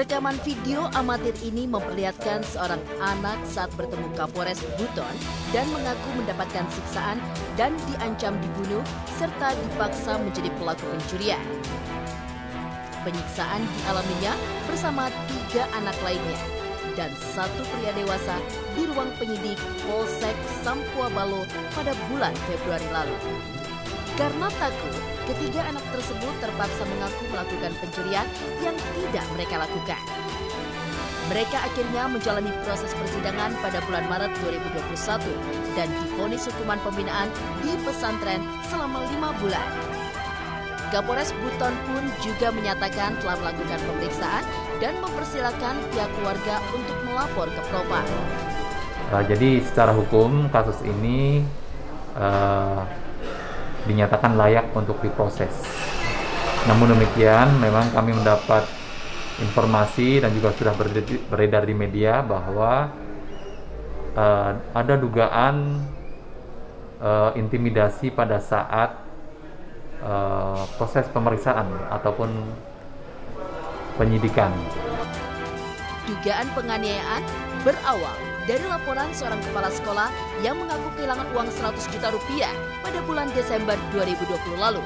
Rekaman video amatir ini memperlihatkan seorang anak saat bertemu Kapolres Buton dan mengaku mendapatkan siksaan dan diancam dibunuh serta dipaksa menjadi pelaku pencurian. Penyiksaan dialaminya bersama 3 anak lainnya dan 1 pria dewasa di ruang penyidik Polsek Sampuabalo pada bulan Februari lalu. Karena takut, ketiga anak tersebut terpaksa mengaku melakukan pencurian yang tidak mereka lakukan. Mereka akhirnya menjalani proses persidangan pada bulan Maret 2021 dan divonis hukuman pembinaan di pesantren selama 5 bulan. Kapolres Buton pun juga menyatakan telah melakukan pemeriksaan dan mempersilahkan pihak keluarga untuk melapor ke Propam. Jadi secara hukum kasus ini dinyatakan layak untuk diproses. Namun demikian, memang kami mendapat informasi dan juga sudah beredar di media bahwa ada dugaan intimidasi pada saat proses pemeriksaan ataupun penyidikan. Dugaan penganiayaan berawal dari laporan seorang kepala sekolah yang mengaku kehilangan uang 100 juta rupiah pada bulan Desember 2020 lalu.